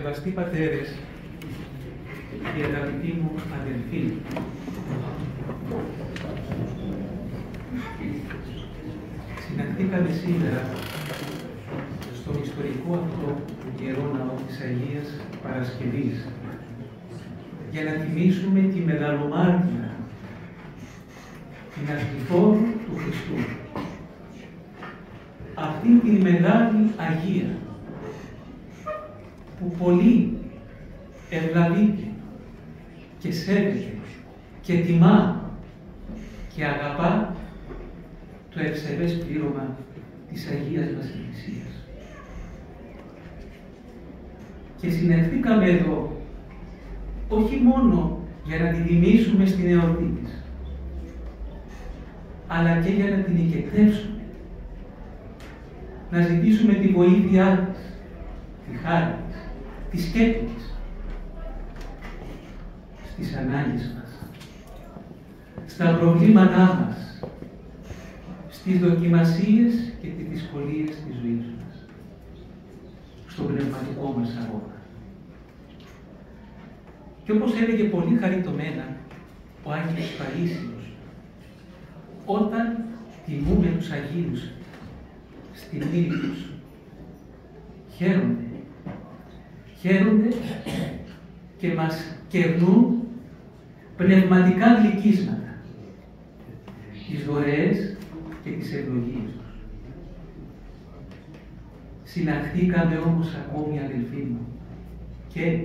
Σεβαστοί πατέρες, η αγαπητή μου αδελφή, συναντήκαμε σήμερα στον ιστορικό αυτό καιρό ναό της Αγίας Παρασκευής για να τιμήσουμε τη μεγαλομάρτυρα, την Αρχιφόρο του Χριστού. Αυτή τη μεγάλη Αγία που πολύ ευλαβείται και σέβεται και τιμά και αγαπά το ευσεβές πλήρωμα της Αγίας μας Εκκλησίας. Και συνεχθήκαμε εδώ όχι μόνο για να την τιμήσουμε στην εορτή της, αλλά και για να την οικετεύσουμε, να ζητήσουμε τη βοήθειά της, τη χάρη της, τη σκέψη της, στις ανάγκες μας, στα προβλήματά μας, στις δοκιμασίες και τις δυσκολίες της ζωής μας, στον πνευματικό μας αγώνα. Και όπως έλεγε πολύ χαριτωμένα ο Άγιος Παΐσιος, όταν τιμούμε τους Αγίους στη μνήμη τους, χαίρονται και μας κερνούν πνευματικά γλυκίσματα, τις δωρεές και τις ευλογίες τους. Συναχθήκαμε όμως ακόμη, αδελφοί μου, και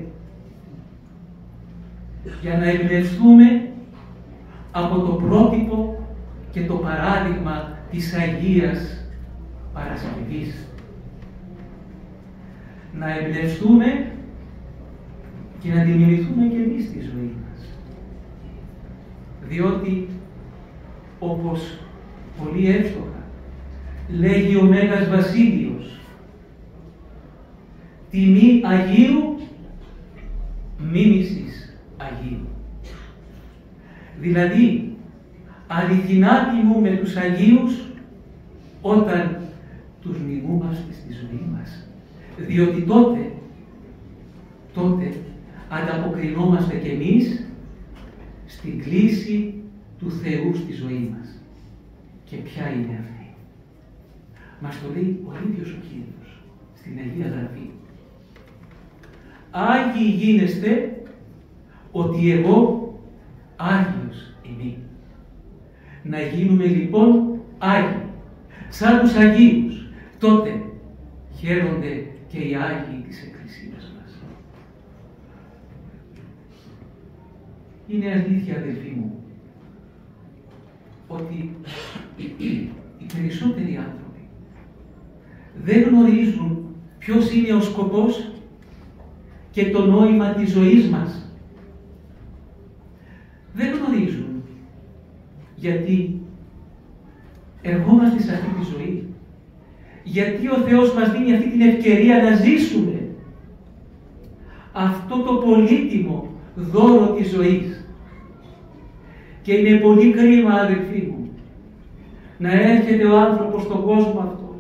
για να εμπνευστούμε από το πρότυπο και το παράδειγμα της Αγίας Παρασκευής. Να εμπνευστούμε και να δημιουργηθούμε και εμείς τη ζωή μας. Διότι, όπως πολύ εύστοχα λέγει ο Μέγας Βασίλειος, τιμή Αγίου, μίμησης Αγίου. Δηλαδή, αληθινά τιμούμε τους Αγίους όταν τους μιμούμαστε στη ζωή μας. Διότι τότε ανταποκρινόμαστε κι εμείς στην κλίση του Θεού στη ζωή μας. Και ποια είναι αυτή? Μας το λέει ο ίδιος ο Κύριος στην Αγία Γραφή. Άγιοι γίνεστε, ότι εγώ Άγιος είμαι. Να γίνουμε λοιπόν Άγιοι, σαν τους Αγίους. Τότε χαίρονται και οι Άγιοι της Εκκλησίας μας. Είναι αλήθεια, αδελφοί μου, ότι οι περισσότεροι άνθρωποι δεν γνωρίζουν ποιος είναι ο σκοπός και το νόημα της ζωής μας. Δεν γνωρίζουν γιατί ερχόμαστε σε αυτή τη ζωή, γιατί ο Θεός μας δίνει αυτή την ευκαιρία να ζήσουμε αυτό το πολύτιμο δώρο της ζωής. Και είναι πολύ κρίμα, αδελφοί μου, να έρχεται ο άνθρωπος στον κόσμο αυτό,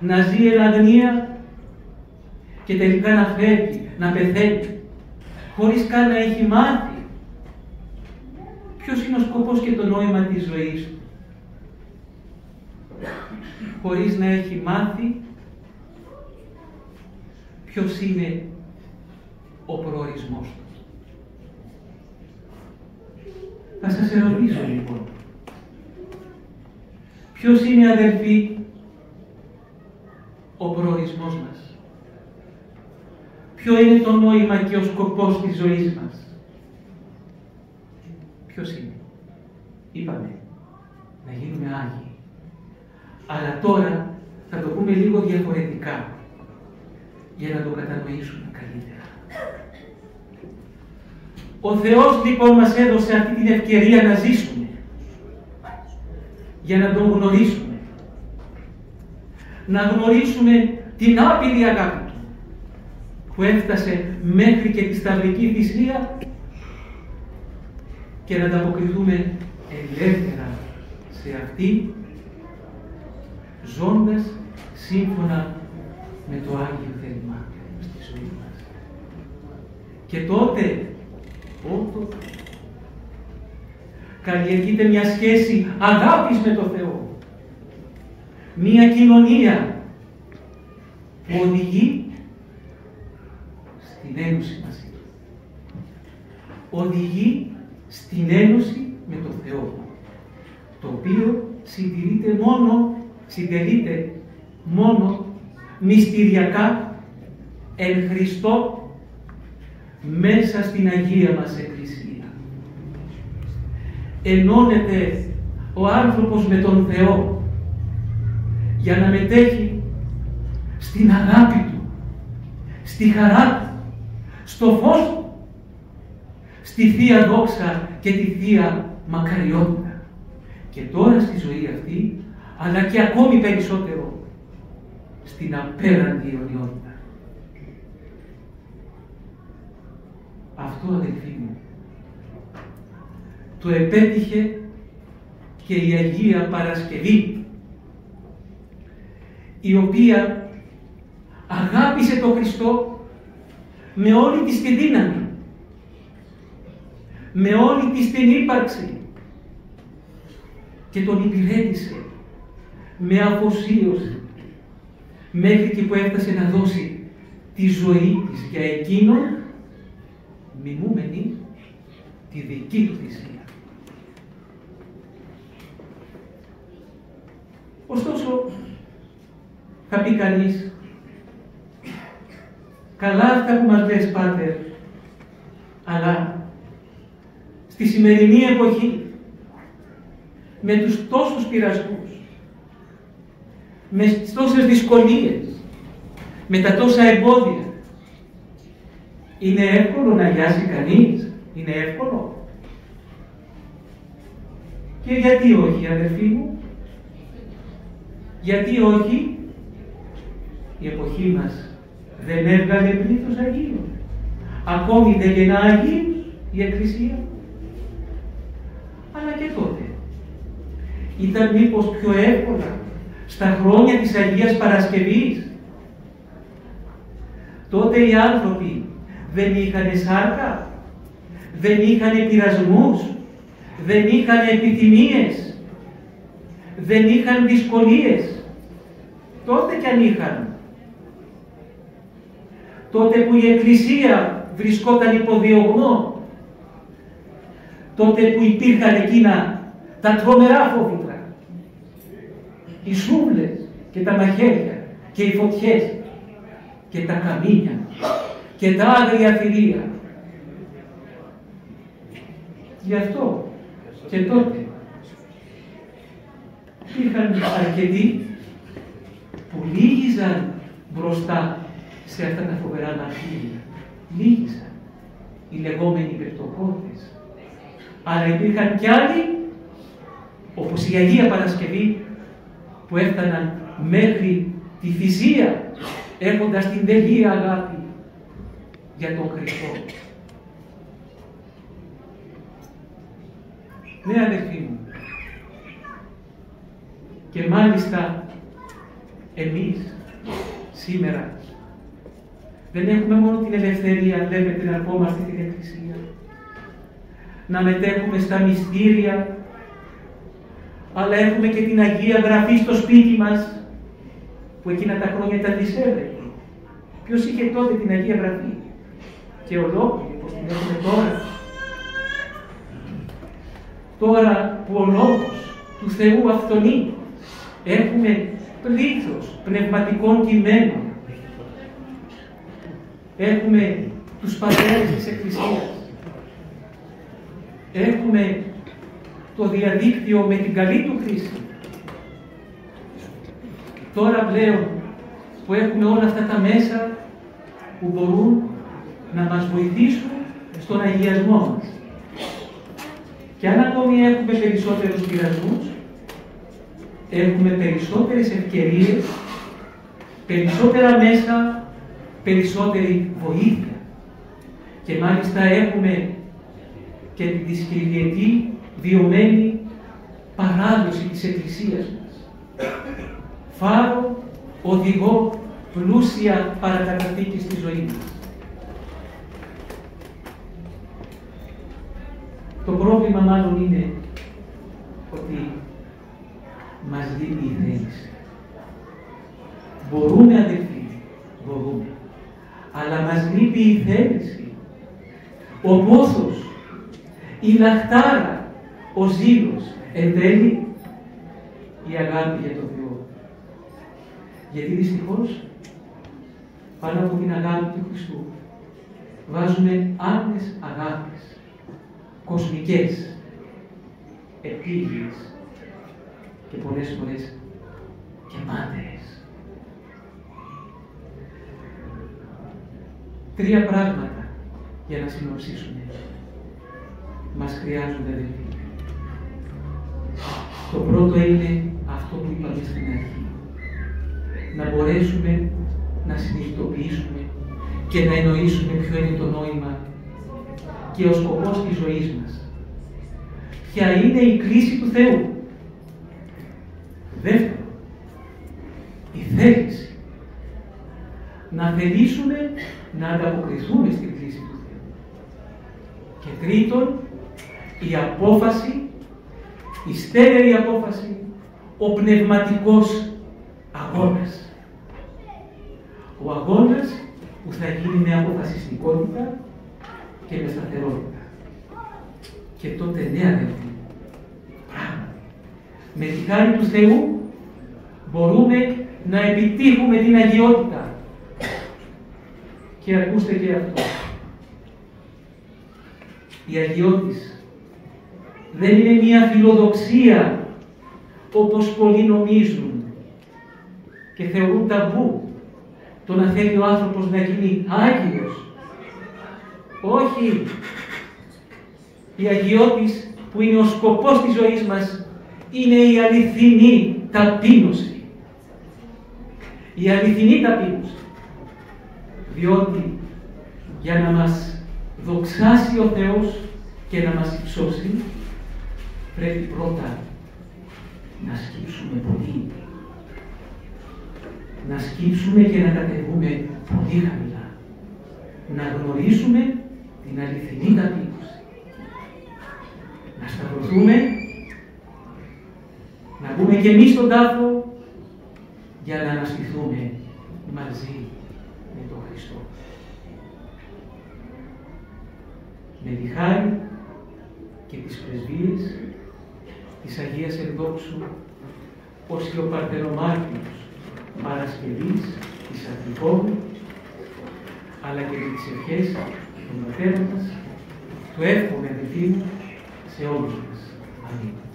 να ζει εν αγνία και τελικά να φεύγει, να πεθαίνει, χωρίς καν να έχει μάθει ποιος είναι ο σκοπός και το νόημα της ζωής του, χωρίς να έχει μάθει ποιος είναι ο προορισμός του. Θα σας ερωτήσω λοιπόν, ποιος είναι, αδελφοί, ο προορισμός μας? Ποιο είναι το νόημα και ο σκοπός της ζωής μας? Ποιος είναι? Είπαμε, να γίνουμε Άγιοι. Αλλά τώρα θα το πούμε λίγο διαφορετικά, για να το κατανοήσουμε καλύτερα. Ο Θεός λοιπόν μας έδωσε αυτή την ευκαιρία να ζήσουμε, για να τον γνωρίσουμε. Να γνωρίσουμε την άπειρη αγάπη του, που έφτασε μέχρι και τη σταυρική θυσία, και να ανταποκριθούμε ελεύθερα σε αυτή, ζώντας σύμφωνα με το Άγιο θέλημα στη ζωή μας. Και τότε, όντως, καλλιεργείται μια σχέση αγάπης με το Θεό. Μια κοινωνία που οδηγεί στην ένωση μαζί του. Οδηγεί στην ένωση με το Θεό, το οποίο συντελείται μόνο μυστηριακά εν Χριστώ μέσα στην Αγία μας Εκκλησία. Ενώνεται ο άνθρωπος με τον Θεό για να μετέχει στην αγάπη του, στη χαρά του, στο φως του, στη Θεία Δόξα και τη Θεία Μακαριότητα. Και τώρα στη ζωή αυτή, αλλά και ακόμη περισσότερο στην απέραντη αιωνιότητα. Αυτό, αδελφοί μου, το επέτυχε και η Αγία Παρασκευή, η οποία αγάπησε τον Χριστό με όλη της τη δύναμη, με όλη της την ύπαρξη και τον υπηρέτησε με αφοσίωση μέχρι και που έφτασε να δώσει τη ζωή της για εκείνον, μιμούμενη τη δική του θυσία. Ωστόσο, θα πει κανείς, καλά αυτά που μας λες, Πάτερ, αλλά στη σημερινή εποχή, με τους τόσους πειρασμούς, με τις τόσες δυσκολίες, με τα τόσα εμπόδια, είναι εύκολο να αγιάσει κανείς? Είναι εύκολο? Και γιατί όχι, αδελφοί μου? Γιατί όχι? Η εποχή μας δεν έβγαλε πλήθος Αγίων. Ακόμη δεν γεννά Αγίοι η Εκκλησία. Αλλά και τότε ήταν μήπως πιο εύκολα στα χρόνια της Αγίας Παρασκευής? Τότε οι άνθρωποι δεν είχανε σάρκα, δεν είχανε πειρασμούς, δεν είχανε επιθυμίες, δεν είχαν δυσκολίες. Τότε κι αν είχαν. Τότε που η Εκκλησία βρισκόταν υπό διωγμό, τότε που υπήρχαν εκείνα τα τρομερά φόβητρα, οι σούβλες και τα μαχαίρια και οι φωτιές και τα καμίνια και τα άγρια θηρία. Γι' αυτό και τότε υπήρχαν αρκετοί που λύγιζαν μπροστά σε αυτά τα φοβερά μαρτύρια. Λύγιζαν οι λεγόμενοι πεπτοκόρτες. Αλλά υπήρχαν κι άλλοι, όπως η Αγία Παρασκευή, που έφταναν μέχρι τη θυσία, έχοντας την τελεία αγάπη για τον Χριστό. Ναι, αδελφοί μου, και μάλιστα εμείς σήμερα δεν έχουμε μόνο την ελευθερία, βλέπετε, να ερχόμαστε στην Εκκλησία, να μετέχουμε στα μυστήρια, αλλά έχουμε και την Αγία Γραφή στο σπίτι μας, που εκείνα τα χρόνια ήταν δυσέβρεπτη. Ποιος είχε τότε την Αγία Γραφή? Και ολόκληρη, όπως την έχουμε τώρα. Τώρα που ο λόγος του Θεού αυθονεί, έχουμε πλήθος πνευματικών κειμένων. Έχουμε τους πατέρες της Εκκλησίας. Έχουμε το διαδίκτυο με την καλή του χρήση. Τώρα πλέον που έχουμε όλα αυτά τα μέσα που μπορούν να μας βοηθήσουν στον αγιασμό μας. Και αν ακόμη έχουμε περισσότερους πειρασμούς, έχουμε περισσότερες ευκαιρίες, περισσότερα μέσα, περισσότερη βοήθεια. Και μάλιστα έχουμε και τη δυσκολιετή βιωμένη παράδοση της Εκκλησίας μας. Φάρο, οδηγό, πλούσια παρακαταθήκη στη ζωή μας. Το πρόβλημα μάλλον είναι ότι μας δίνει η θέληση. Μπορούμε αδελφοί, μπορούμε. Αλλά μας λείπει η θέληση, ο πόθος, η λαχτάρα, ο ζήλος, εν τέλει η αγάπη για τον Θεό. Γιατί δυστυχώς πάνω από την αγάπη του Χριστού βάζουμε άλλες αγάπες, κοσμικές, επίγειες και πολλές φορές και μάταιες. Τρία πράγματα για να συνοψίσουμε. Μας χρειάζονται αδελφοί. Το πρώτο είναι αυτό που είπαμε στην αρχή. Να μπορέσουμε να συνειδητοποιήσουμε και να εννοήσουμε ποιο είναι το νόημα και ο σκοπός της ζωής μας. Ποια είναι η κρίση του Θεού. Δεύτερο, η θέληση. Να θελήσουμε να ανταποκριθούμε στην κλίση του Θεού. Και τρίτον, η απόφαση, η στέρεη απόφαση, ο πνευματικός αγώνας. Ο αγώνας που θα γίνει με αποφασιστικότητα και με σταθερότητα. Και τότε ναι αδελφοί, πράγματι, με τη χάρη του Θεού μπορούμε να επιτύχουμε την αγιότητα. Και ακούστε και αυτό. Η αγιώτης δεν είναι μία φιλοδοξία όπως πολλοί νομίζουν και θεωρούν ταμπού το να θέλει ο άνθρωπος να γίνει άγιος. Όχι. Η αγιώτης που είναι ο σκοπός της ζωής μας είναι η αληθινή ταπείνωση. Η αληθινή ταπείνωση. Διότι για να μας δοξάσει ο Θεός και να μας υψώσει, πρέπει πρώτα να σκύψουμε πολύ. Να σκύψουμε και να κατεβούμε πολύ χαμηλά. Να γνωρίσουμε την αληθινή ταπείνωση. Να σταυρωθούμε, να μπούμε και εμείς στον τάφο για να αναστηθούμε μαζί με τον Χριστό. Με τη χάρη και τις πρεσβείες της Αγίας Ενδόξου ως και ο Ιεροπαρθενομάρτυρος Παρασκευής της Αντικόβου, αλλά και τις ευχές των πατέρων μας, του εύχομαι αδελφοί μου σε όλους μας. Αμήν.